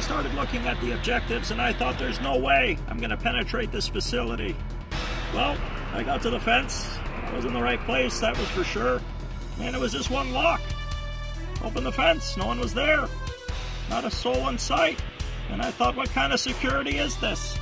I started looking at the objectives and I thought there's no way I'm gonna penetrate this facility. Well, I got to the fence. I was in the right place, that was for sure. Man, it was just one lock. Open the fence, no one was there. Not a soul in sight. And I thought, what kind of security is this?